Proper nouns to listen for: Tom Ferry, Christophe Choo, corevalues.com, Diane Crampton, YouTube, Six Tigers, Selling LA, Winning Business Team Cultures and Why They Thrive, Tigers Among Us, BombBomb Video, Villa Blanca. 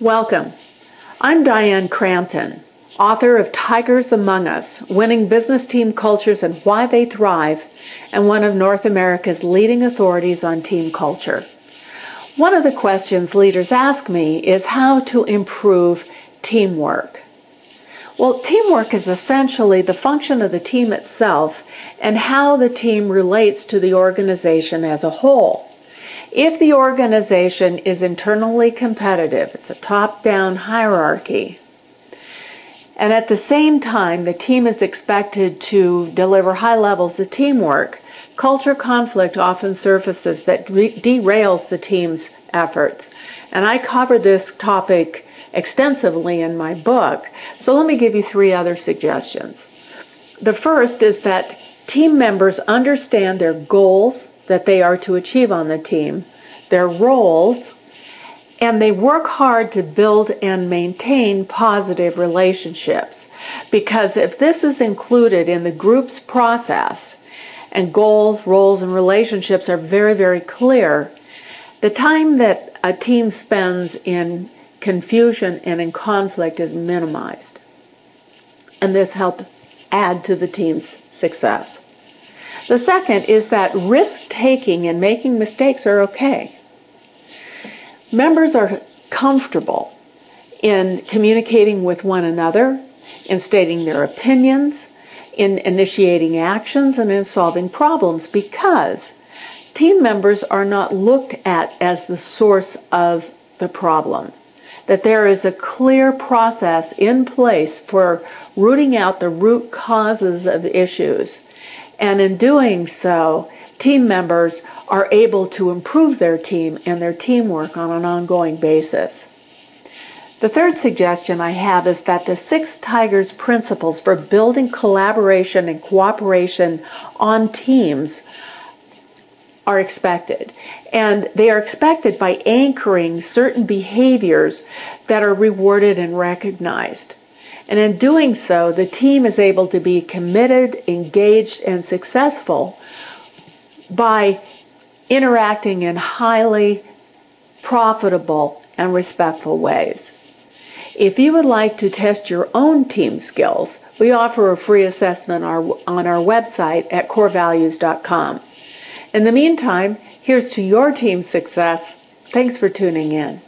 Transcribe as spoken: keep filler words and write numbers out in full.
Welcome. I'm Diane Crampton, author of Tigers Among Us, Winning Business Team Cultures and Why They Thrive, and one of North America's leading authorities on team culture. One of the questions leaders ask me is how to improve teamwork. Well, teamwork is essentially the function of the team itself and how the team relates to the organization as a whole. If the organization is internally competitive, it's a top-down hierarchy, and at the same time the team is expected to deliver high levels of teamwork, culture conflict often surfaces that derails the team's efforts. And I cover this topic extensively in my book, so let me give you three other suggestions. The first is that team members understand their goals that they are to achieve on the team, their roles, and they work hard to build and maintain positive relationships. Because if this is included in the group's process, and goals, roles, and relationships are very, very clear, the time that a team spends in confusion and in conflict is minimized. And this helps add to the team's success. The second is that risk-taking and making mistakes are okay. Members are comfortable in communicating with one another, in stating their opinions, in initiating actions, and in solving problems, because team members are not looked at as the source of the problem. That there is a clear process in place for rooting out the root causes of issues. And in doing so, team members are able to improve their team and their teamwork on an ongoing basis. The third suggestion I have is that the Six Tigers principles for building collaboration and cooperation on teams are expected. And they are expected by anchoring certain behaviors that are rewarded and recognized. And in doing so, the team is able to be committed, engaged, and successful by interacting in highly profitable and respectful ways. If you would like to test your own team skills, we offer a free assessment on our website at core values dot com. In the meantime, here's to your team's success. Thanks for tuning in.